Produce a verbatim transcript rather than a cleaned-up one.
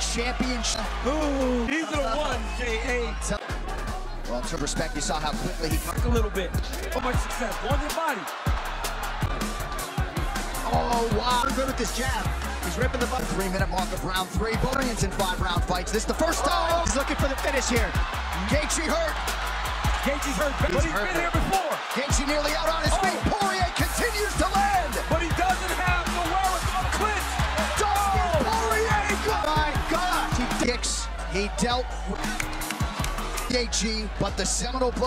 championship. Ooh, neither one, J A. Well, in some respect, you saw how quickly he took a little bit. Oh, my success. On your body. Oh, wow. Good with this jab. He's ripping the butt. Three-minute mark of round three. Both in five-round fights. This is the first time. Oh. He's looking for the finish here. Gaethje hurt. Gaethje's hurt, he's but he's hurt. Been here before. Gaethje nearly out on his oh. feet. Poirier continues to land. But he doesn't have the wherewithal to clinch. Dustin oh. Poirier. Oh my gosh. He dicks. He dealt with Gaethje, but the seminal blow.